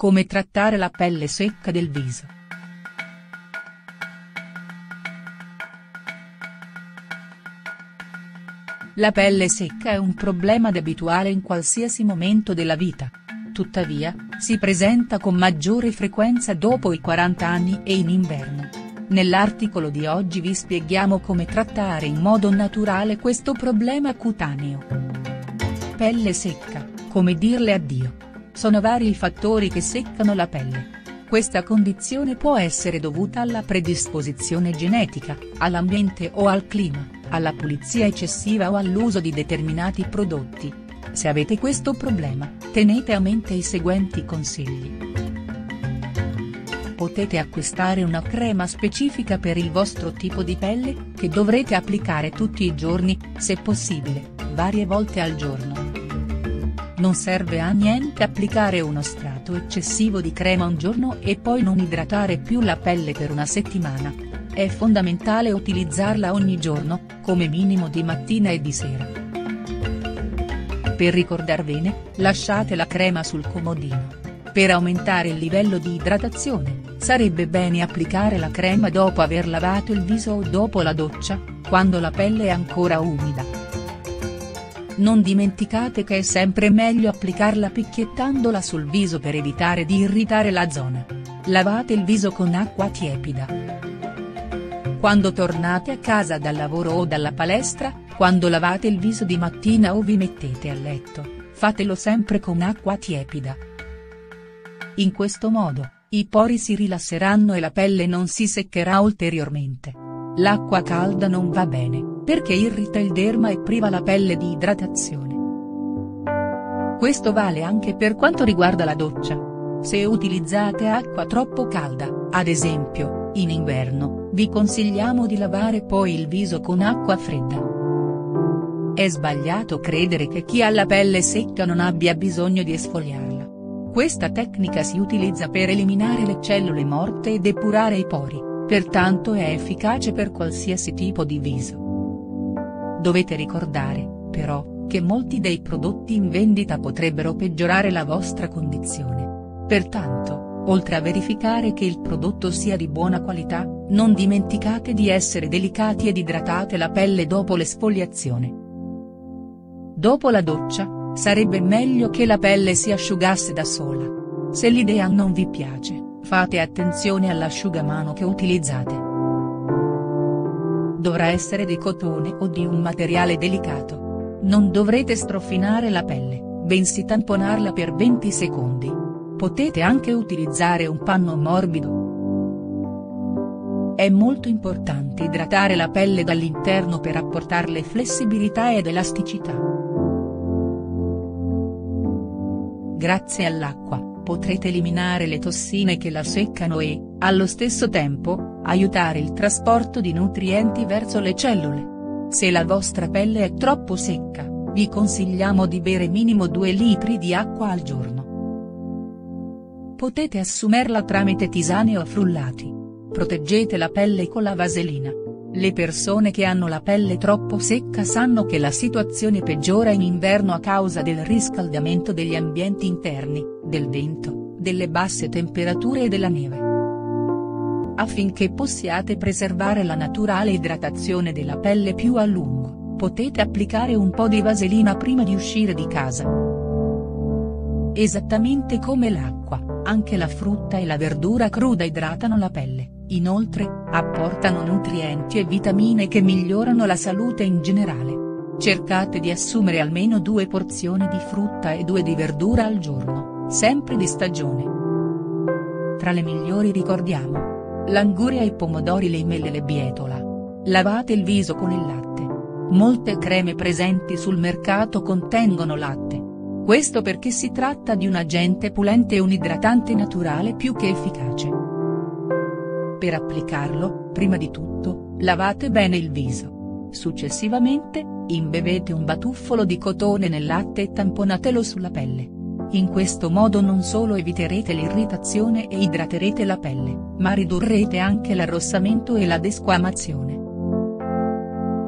Come trattare la pelle secca del viso. La pelle secca è un problema abituale in qualsiasi momento della vita. Tuttavia, si presenta con maggiore frequenza dopo i 40 anni e in inverno. Nell'articolo di oggi vi spieghiamo come trattare in modo naturale questo problema cutaneo. Pelle secca, come dirle addio. Sono vari i fattori che seccano la pelle. Questa condizione può essere dovuta alla predisposizione genetica, all'ambiente o al clima, alla pulizia eccessiva o all'uso di determinati prodotti. Se avete questo problema, tenete a mente i seguenti consigli. Potete acquistare una crema specifica per il vostro tipo di pelle, che dovrete applicare tutti i giorni, se possibile, varie volte al giorno. Non serve a niente applicare uno strato eccessivo di crema un giorno e poi non idratare più la pelle per una settimana. È fondamentale utilizzarla ogni giorno, come minimo di mattina e di sera. Per ricordarvene, lasciate la crema sul comodino. Per aumentare il livello di idratazione, sarebbe bene applicare la crema dopo aver lavato il viso o dopo la doccia, quando la pelle è ancora umida. Non dimenticate che è sempre meglio applicarla picchiettandola sul viso per evitare di irritare la zona. Lavate il viso con acqua tiepida. Quando tornate a casa dal lavoro o dalla palestra, quando lavate il viso di mattina o vi mettete a letto, fatelo sempre con acqua tiepida. In questo modo, i pori si rilasseranno e la pelle non si seccherà ulteriormente. L'acqua calda non va bene, perché irrita il derma e priva la pelle di idratazione. Questo vale anche per quanto riguarda la doccia. Se utilizzate acqua troppo calda, ad esempio, in inverno, vi consigliamo di lavare poi il viso con acqua fredda. È sbagliato credere che chi ha la pelle secca non abbia bisogno di esfoliarla. Questa tecnica si utilizza per eliminare le cellule morte e depurare i pori, pertanto è efficace per qualsiasi tipo di viso. Dovete ricordare, però, che molti dei prodotti in vendita potrebbero peggiorare la vostra condizione. Pertanto, oltre a verificare che il prodotto sia di buona qualità, non dimenticate di essere delicati ed idratate la pelle dopo l'esfoliazione. Dopo la doccia, sarebbe meglio che la pelle si asciugasse da sola. Se l'idea non vi piace, fate attenzione all'asciugamano che utilizzate. Dovrà essere di cotone o di un materiale delicato. Non dovrete strofinare la pelle, bensì tamponarla per 20 secondi. Potete anche utilizzare un panno morbido. È molto importante idratare la pelle dall'interno per apportarle flessibilità ed elasticità. Grazie all'acqua, potrete eliminare le tossine che la seccano e, allo stesso tempo, aiutare il trasporto di nutrienti verso le cellule. Se la vostra pelle è troppo secca, vi consigliamo di bere minimo 2 litri di acqua al giorno. Potete assumerla tramite tisane o frullati. Proteggete la pelle con la vaselina. Le persone che hanno la pelle troppo secca sanno che la situazione peggiora in inverno a causa del riscaldamento degli ambienti interni, del vento, delle basse temperature e della neve. Affinché possiate preservare la naturale idratazione della pelle più a lungo, potete applicare un po' di vaselina prima di uscire di casa. Esattamente come l'acqua, anche la frutta e la verdura cruda idratano la pelle. Inoltre, apportano nutrienti e vitamine che migliorano la salute in generale. Cercate di assumere almeno 2 porzioni di frutta e 2 di verdura al giorno, sempre di stagione. Tra le migliori ricordiamo: l'anguria, i pomodori, le mele e le bietola. Lavate il viso con il latte. Molte creme presenti sul mercato contengono latte. Questo perché si tratta di un agente pulente e un idratante naturale più che efficace. Per applicarlo, prima di tutto, lavate bene il viso. Successivamente, imbevete un batuffolo di cotone nel latte e tamponatelo sulla pelle. In questo modo non solo eviterete l'irritazione e idraterete la pelle, ma ridurrete anche l'arrossamento e la desquamazione.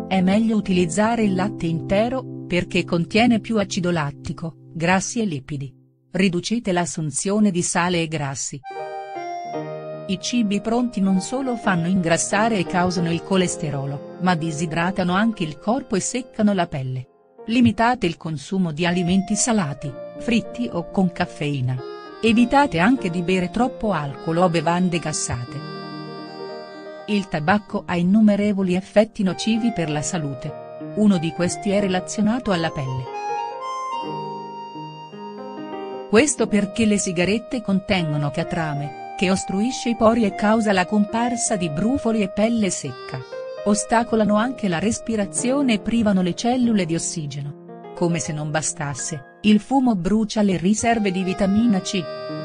È meglio utilizzare il latte intero, perché contiene più acido lattico, grassi e lipidi. riducite l'assunzione di sale e grassi. I cibi pronti non solo fanno ingrassare e causano il colesterolo, ma disidratano anche il corpo e seccano la pelle. Limitate il consumo di alimenti salati, fritti o con caffeina. Evitate anche di bere troppo alcol o bevande gassate. Il tabacco ha innumerevoli effetti nocivi per la salute. Uno di questi è relazionato alla pelle. Questo perché le sigarette contengono catrame, che ostruisce i pori e causa la comparsa di brufoli e pelle secca. Ostacolano anche la respirazione e privano le cellule di ossigeno. Come se non bastasse, il fumo brucia le riserve di vitamina C.